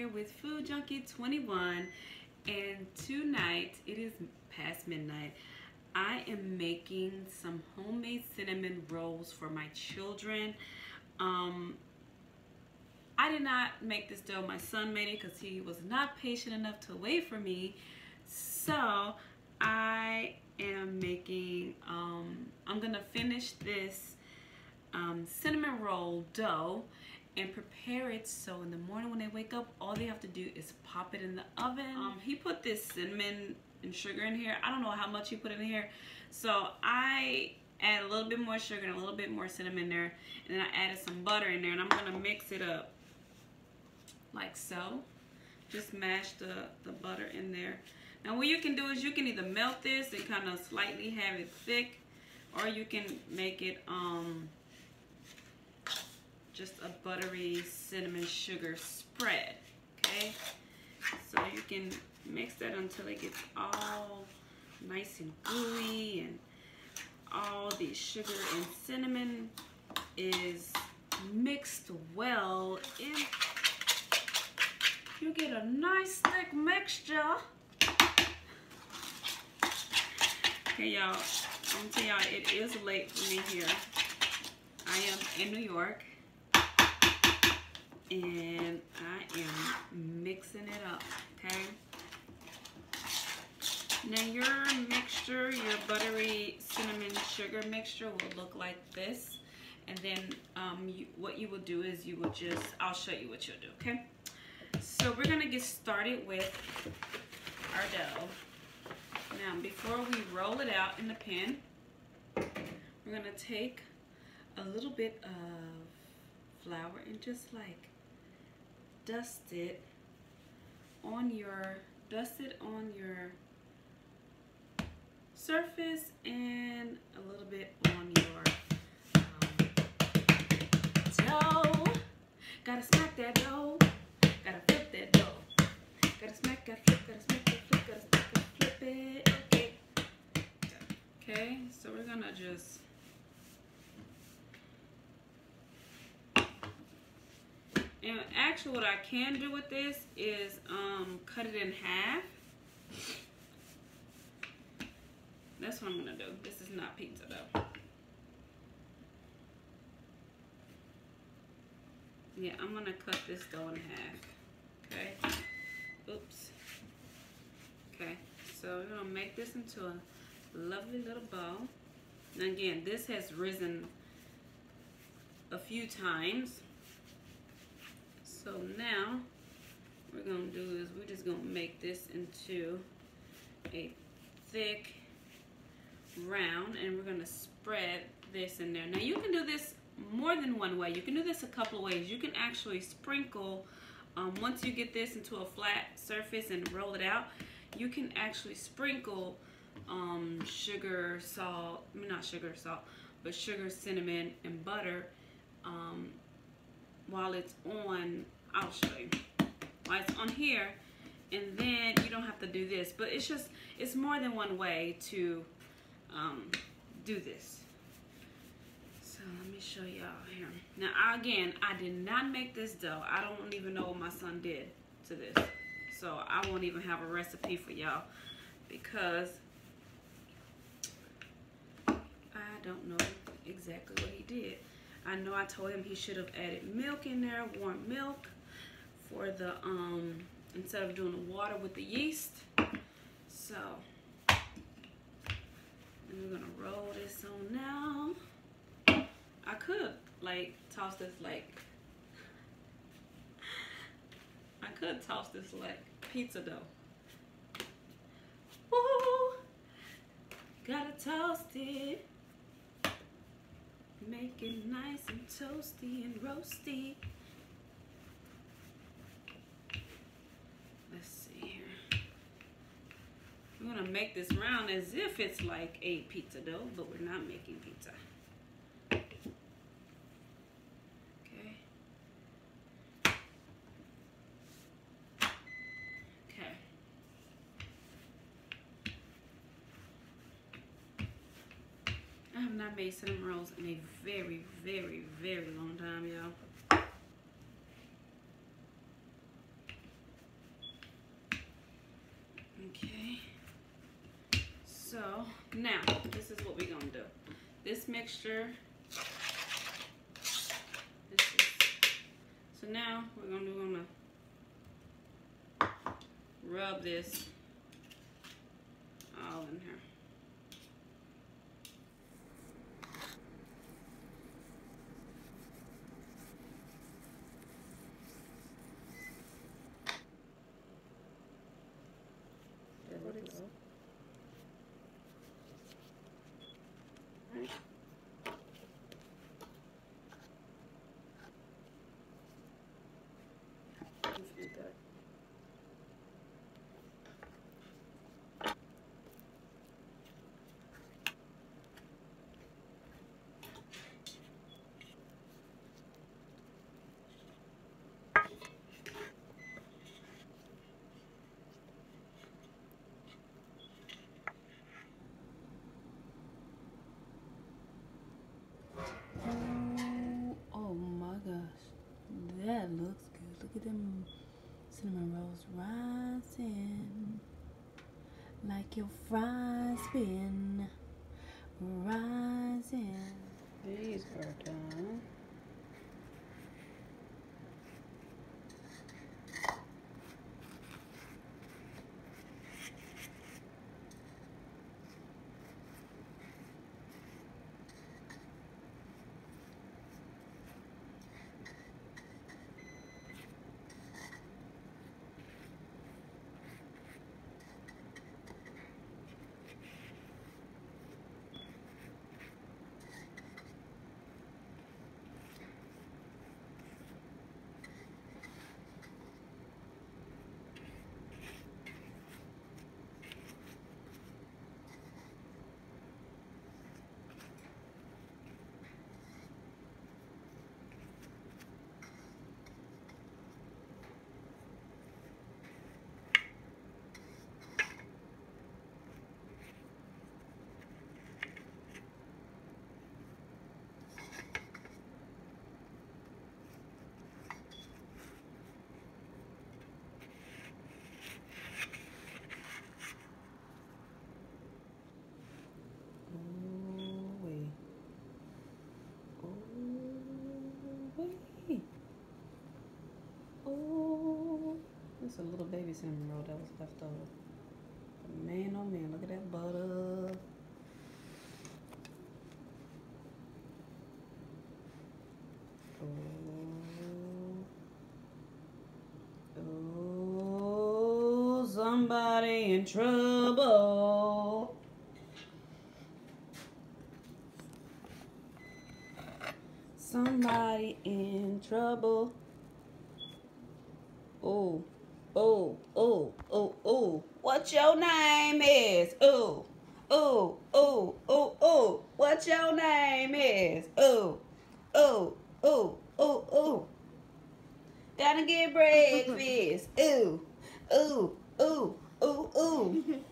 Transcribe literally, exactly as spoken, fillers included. here with Food Junkie twenty-one, and tonight it is past midnight. I am making some homemade cinnamon rolls for my children. Um, I did not make this dough. My son made it because he was not patient enough to wait for me. So I am making, um, I'm gonna finish this um, cinnamon roll dough and prepare it so in the morning when they wake up, all they have to do is pop it in the oven. Um, he put this cinnamon and sugar in here. I don't know how much he put in here. So I add a little bit more sugar and a little bit more cinnamon there. And then I added some butter in there, and I'm gonna mix it up like so. Just mash the, the butter in there. Now what you can do is you can either melt this and kind of slightly have it thick, or you can make it um, just a buttery cinnamon sugar spread, okay? So you can mix that until it gets all nice and gooey and all the sugar and cinnamon is mixed well. And you get a nice thick mixture. Okay, y'all, I'm telling y'all, it is late for me here. I am in New York, and I am mixing it up, okay? Now your mixture, your buttery cinnamon sugar mixture will look like this. And then um, you, what you will do is you will just, I'll show you what you'll do, okay? So we're gonna get started with our dough. Now before we roll it out in the pan, we're gonna take a little bit of flour and just like dust it on your, dust it on your surface and a little bit on your um, dough. Gotta smack that dough. Gotta flip that dough. Gotta smack, gotta flip, gotta smack, gotta flip, gotta smack, gotta flip it. Okay. Okay, so we're gonna just and actually what I can do with this is um, cut it in half. That's what I'm gonna do. This is not pizza dough. Yeah, I'm gonna cut this dough in half. Okay. Oops. Okay. So we're gonna make this into a lovely little bowl. And again, this has risen a few times. So now what we're gonna do is we're just gonna make this into a thick round, and we're gonna spread this in there. Now you can do this more than one way. You can do this a couple of ways. You can actually sprinkle, um, once you get this into a flat surface and roll it out, you can actually sprinkle um, sugar, salt, I mean, not sugar, salt, but sugar, cinnamon, and butter um, while it's on, I'll show you, while it's on here, and then you don't have to do this, but it's just, it's more than one way to Um, do this. So let me show y'all here. Now again, I did not make this dough. I don't even know what my son did to this, so I won't even have a recipe for y'all because I don't know exactly what he did. I know I told him he should have added milk in there, warm milk, for the um instead of doing the water with the yeast. So and we're gonna roll this on now. I could like toss this like I could toss this like pizza dough. Woo! Gotta toast it. Make it nice and toasty and roasty. Let's see here. We're gonna make this round as if it's like a pizza dough, but we're not making pizza. Okay. Okay. I have not made cinnamon rolls in a very, very, very long time, y'all. So now this is what we're gonna do. This mixture. This is, so now we're gonna do gonna rub this all in here. Looks good. Look at them cinnamon rolls rising like your fries been rising. These are done. A little baby cinnamon roll that was left over. Man, oh man, look at that butter. Oh, oh, somebody in trouble. Somebody in trouble. Oh. Oh, oh, oh, oh, what your name is? Oh, oh, oh, oh, oh, what your name is? Oh, oh, oh, oh, oh, gotta get breakfast. Ooh, ooh, ooh, ooh, ooh.